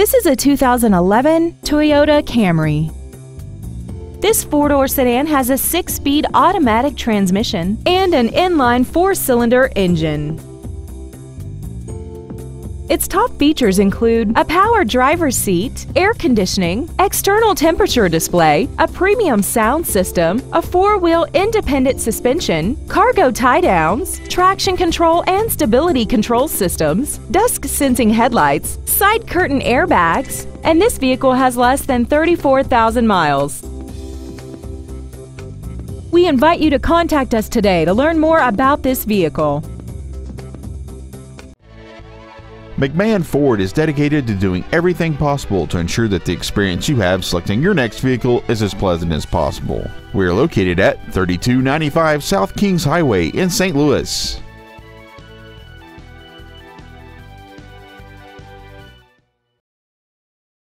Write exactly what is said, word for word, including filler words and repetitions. This is a two thousand eleven Toyota Camry. This four-door sedan has a six-speed automatic transmission and an inline four-cylinder engine. Its top features include a power driver's seat, air conditioning, external temperature display, a premium sound system, a four-wheel independent suspension, cargo tie-downs, traction control and stability control systems, dusk-sensing headlights, side curtain airbags, and this vehicle has less than thirty-four thousand miles. We invite you to contact us today to learn more about this vehicle. McMahon Ford is dedicated to doing everything possible to ensure that the experience you have selecting your next vehicle is as pleasant as possible. We are located at thirty-two ninety-five South Kings Highway in Saint Louis.